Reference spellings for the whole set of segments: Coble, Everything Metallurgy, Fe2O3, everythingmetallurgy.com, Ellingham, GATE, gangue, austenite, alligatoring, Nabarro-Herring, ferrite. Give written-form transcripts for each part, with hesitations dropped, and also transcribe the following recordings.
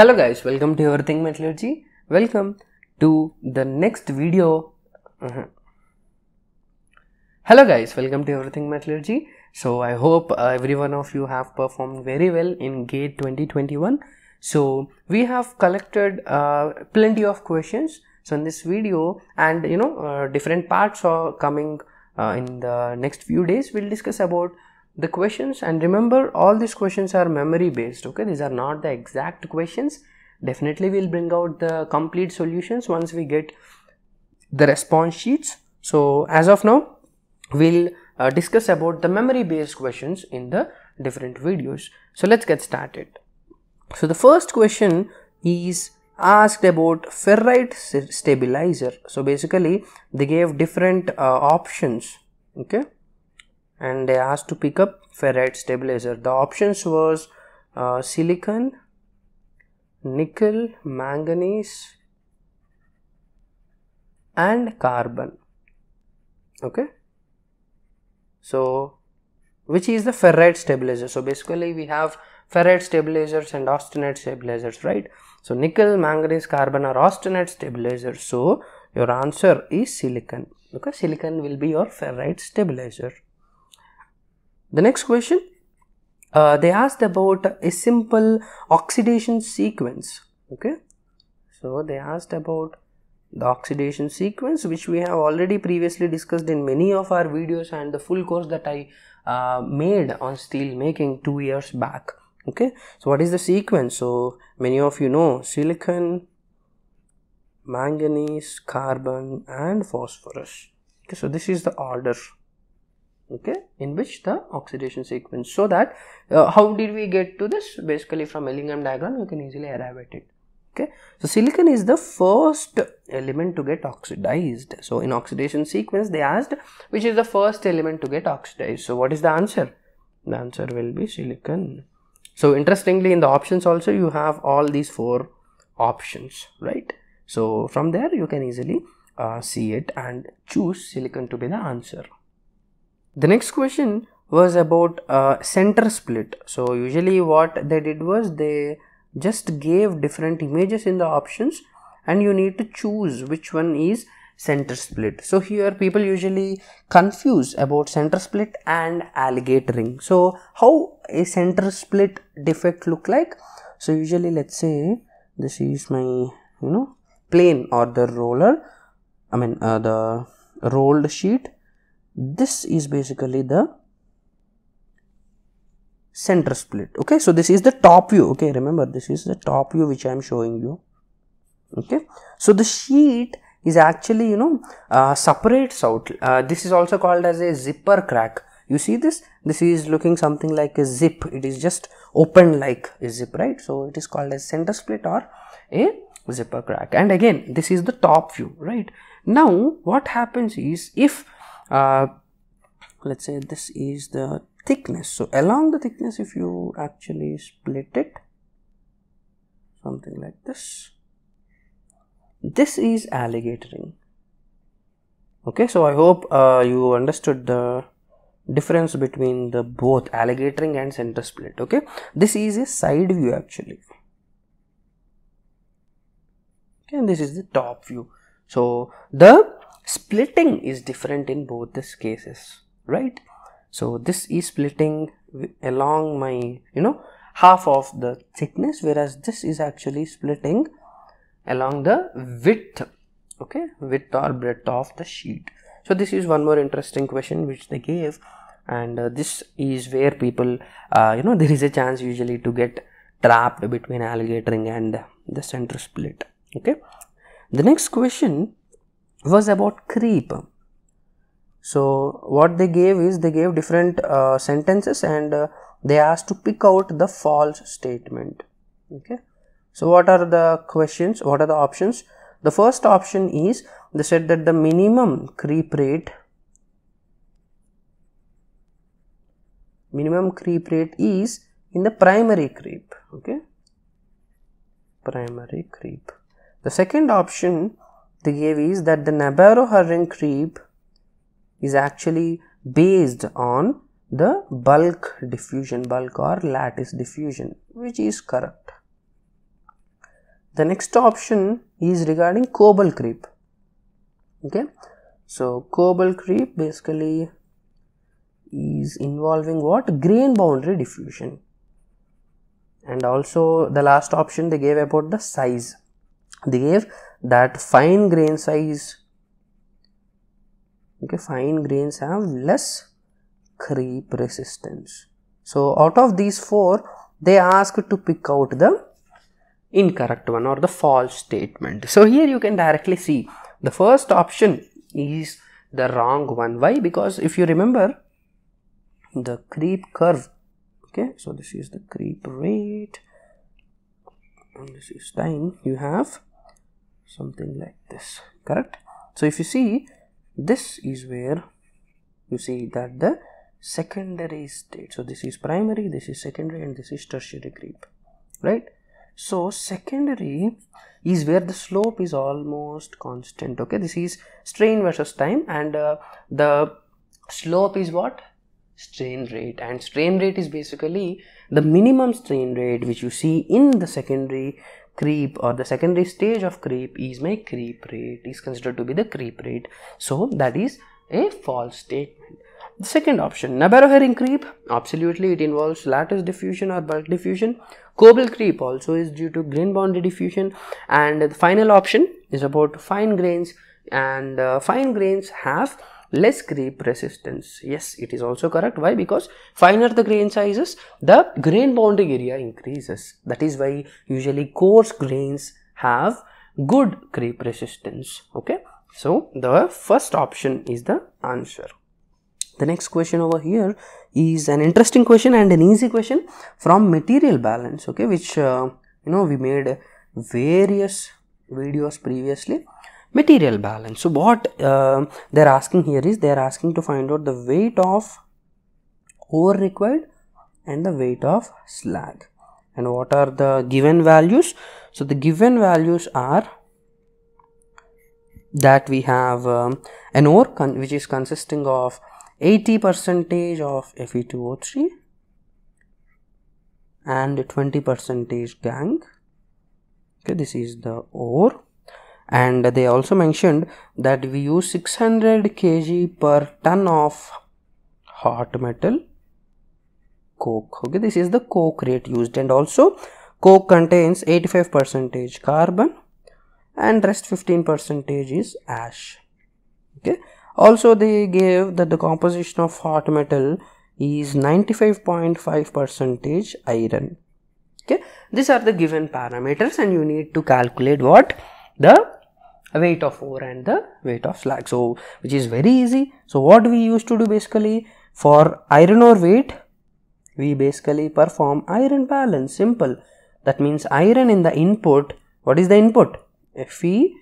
Hello guys, welcome to Everything Metallurgy. Welcome to the next video. Hello guys, welcome to Everything Metallurgy. So I hope every one of you have performed very well in GATE 2021. So we have collected plenty of questions. So in this video, and different parts are coming in the next few days, we'll discuss about the questions. And remember, all these questions are memory based, okay? These are not the exact questions. Definitely we'll bring out the complete solutions once we get the response sheets. So as of now, we'll discuss about the memory based questions in the different videos. So let's get started. So the first question is asked about ferrite stabilizer. So basically they gave different options, okay, and they asked to pick up ferrite stabilizer. The options was silicon, nickel, manganese and carbon, okay. So which is the ferrite stabilizer? So basically we have ferrite stabilizers and austenite stabilizers, right? So nickel, manganese, carbon are austenite stabilizers. So your answer is silicon, okay? Silicon will be your ferrite stabilizer. The next question, they asked about a simple oxidation sequence, okay? So they asked about the oxidation sequence, which we have already previously discussed in many of our videos and the full course that I made on steel making 2 years back, okay? So what is the sequence? So many of you know silicon, manganese, carbon and phosphorus, okay? So this is the order, okay, in which the oxidation sequence. So that how did we get to this? Basically from Ellingham diagram you can easily arrive at it, okay? So silicon is the first element to get oxidized. So in oxidation sequence they asked which is the first element to get oxidized. So what is the answer? The answer will be silicon. So interestingly in the options also you have all these four options, right? So from there you can easily see it and choose silicon to be the answer. The next question was about center split. So usually what they did was they just gave different images in the options and you need to choose which one is center split. So here people usually confuse about center split and alligatoring. So how a center split defect look like? So usually let's say this is my plane or the roller, the rolled sheet. This is basically the center split, okay? So this is the top view, okay? Remember this is the top view which I am showing you, okay? So the sheet is actually separates out. This is also called as a zipper crack. You see this is looking something like a zip. It is just open like a zip, right? So it is called as center split or a zipper crack. And again this is the top view, right? Now what happens is if let's say this is the thickness, so along the thickness if you actually split it something like this, this is alligatoring, okay? So I hope you understood the difference between the both alligatoring and center split, okay? This is a side view actually, okay, and this is the top view. So the splitting is different in both these cases, right? So this is splitting along my half of the thickness, whereas this is actually splitting along the width, okay, width or breadth of the sheet. So this is one more interesting question which they gave, and this is where people there is a chance usually to get trapped between alligatoring and the center split, okay? The next question was about creep. So what they gave is they gave different sentences and they asked to pick out the false statement, okay? So what are the questions, what are the options? The first option is they said that the minimum creep rate is in the primary creep, okay, primary creep. The second option they gave is that the Nabarro-Herring creep is actually based on the bulk diffusion, bulk or lattice diffusion, which is correct, The next option is regarding Coble creep. Okay, so Coble creep basically is involving what? Grain boundary diffusion. And also the last option they gave about the size. They gave that fine grain size. Okay, fine grains have less creep resistance. So out of these four, they ask to pick out the incorrect one or the false statement. So here you can directly see the first option is the wrong one. Why? Because if you remember the creep curve, okay, so this is the creep rate and this is time, you have something like this, correct? So if you see, this is where you see that the secondary state, so this is primary, this is secondary, and this is tertiary creep, right? So secondary is where the slope is almost constant. Okay, this is strain versus time, and the slope is what? Strain rate. And strain rate is basically the minimum strain rate which you see in the secondary creep or the secondary stage of creep is my creep rate, is considered to be the creep rate. So that is a false statement. The second option, Nabarro-Herring creep, absolutely it involves lattice diffusion or bulk diffusion. Coble creep also is due to grain boundary diffusion, and the final option is about fine grains, and fine grains have less creep resistance. Yes, it is also correct. Why? Because finer the grain sizes, the grain boundary area increases. That is why usually coarse grains have good creep resistance. Okay, so the first option is the answer. The next question over here is an interesting question and an easy question from material balance, okay, which you know, we made various videos previously. Material balance. So what they're asking here is they're asking to find out the weight of ore required and the weight of slag. And what are the given values? So the given values are that we have an ore which is consisting of 80% of Fe2O3 and 20% gangue. Okay, this is the ore, and they also mentioned that we use 600 kg per ton of hot metal coke. Okay, this is the coke rate used, and also coke contains 85% carbon and rest 15% is ash. Okay. Also they gave that the composition of hot metal is 95.5% iron. Okay, these are the given parameters, and you need to calculate what? The weight of ore and the weight of slag. So which is very easy. So what we used to do basically for iron ore weight, we basically perform iron balance, simple. That means iron in the input, what is the input? Fe,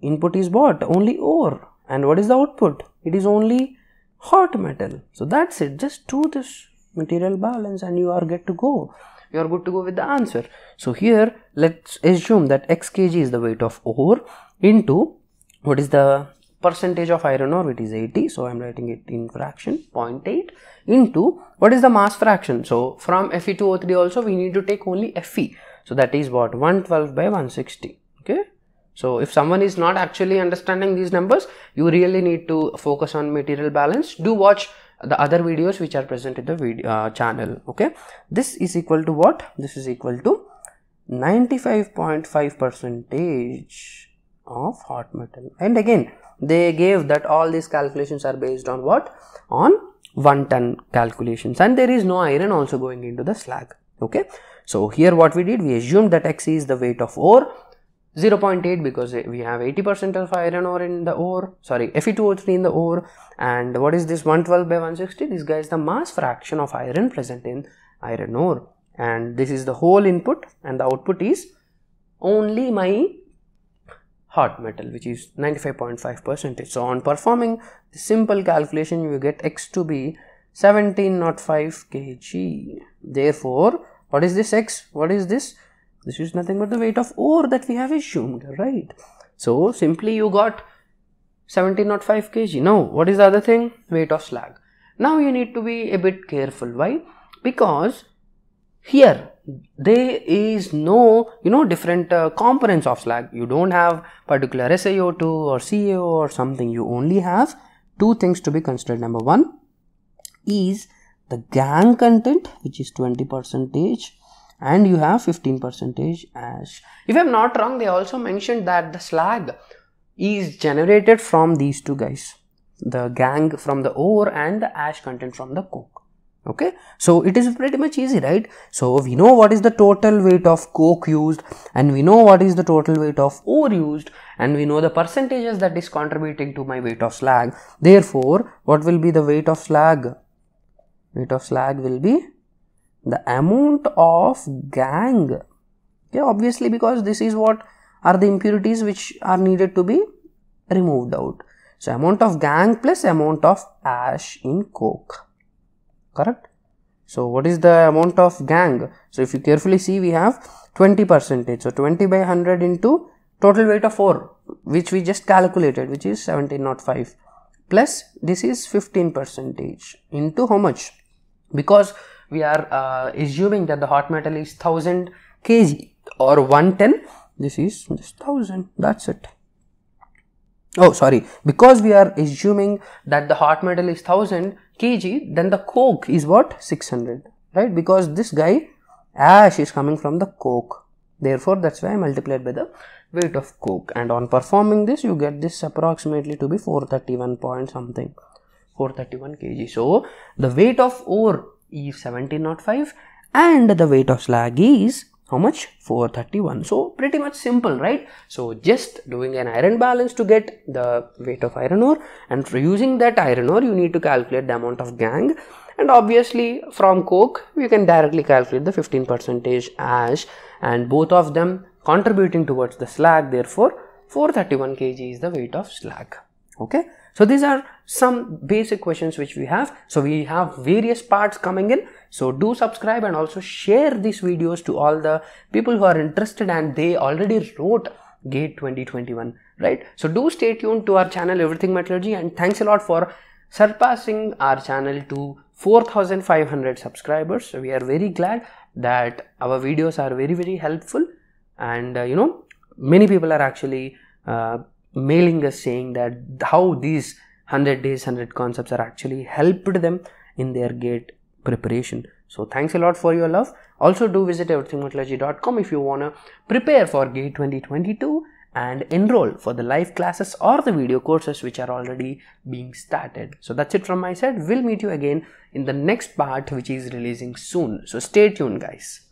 input is what? Only ore. And what is the output? It is only hot metal. So that's it. Just do this material balance and you are good to go. You are good to go with the answer. So here let's assume that x kg is the weight of ore into what is the percentage of iron ore? It is 80. So I'm writing it in fraction 0.8 into what is the mass fraction? So from Fe2O3 also we need to take only Fe. So that is what? 112 by 160. Okay. So if someone is not actually understanding these numbers, you really need to focus on material balance. Do watch the other videos which are present in the video, channel. Okay, this is equal to what? This is equal to 95.5% of hot metal. And again, they gave that all these calculations are based on what? On 1 ton calculations, and there is no iron also going into the slag. Okay, so here what we did, we assumed that X is the weight of ore. 0.8 because we have 80% of iron ore in the ore, sorry, Fe2O3 in the ore, and what is this 112 by 160? This guy is the mass fraction of iron present in iron ore, and this is the whole input, and the output is only my hot metal, which is 95.5%. So on performing the simple calculation, you get x to be 1705 kg. Therefore, what is this x? What is this? This is nothing but the weight of ore that we have assumed, right? So simply you got 17.5 kg. Now, what is the other thing? Weight of slag. Now you need to be a bit careful. Why? Because Here there is no different components of slag. You don't have particular SiO2 or CaO or something. You only have two things to be considered. Number one is the gangue content, which is 20%, and you have 15% ash. If I'm not wrong, they also mentioned that the slag is generated from these two guys, the gangue from the ore and the ash content from the coke. Okay, so it is pretty much easy, right? So we know what is the total weight of coke used, and we know what is the total weight of ore used, and we know the percentages that is contributing to my weight of slag. Therefore, what will be the weight of slag? Weight of slag will be the amount of gangue. Okay, obviously, because this is what are the impurities which are needed to be removed out. So amount of gangue plus amount of ash in coke. Correct. So what is the amount of gangue? So if you carefully see, we have 20%. So 20 by 100 into total weight of ore, which we just calculated, which is 1705, plus this is 15% into how much? Because we are assuming that the hot metal is 1000 kg or 110. This is just 1000. That's it. Oh, sorry. Because we are assuming that the hot metal is 1000 kg, then the coke is what? 600, right? Because this guy ash is coming from the coke. Therefore, that's why I multiplied by the weight of coke. And on performing this, you get this approximately to be 431 point something, 431 kg. So the weight of ore is 1705, and the weight of slag is how much? 431. So pretty much simple, right? So just doing an iron balance to get the weight of iron ore, and for using that iron ore you need to calculate the amount of gangue, and obviously from coke you can directly calculate the 15% ash, and both of them contributing towards the slag. Therefore 431 kg is the weight of slag. Okay, so these are some basic questions which we have. So we have various parts coming in. So do subscribe and also share these videos to all the people who are interested, and they already wrote GATE 2021, right? So do stay tuned to our channel Everything Metallurgy, and thanks a lot for surpassing our channel to 4,500 subscribers. So we are very glad that our videos are very, very helpful, and many people are actually mailing us saying that how these 100 days 100 concepts are actually helped them in their GATE preparation. So thanks a lot for your love. Also do visit everythingmetallurgy.com if you want to prepare for GATE 2022 and enroll for the live classes or the video courses which are already being started. So that's it from my side. We'll meet you again in the next part, which is releasing soon. So stay tuned, guys.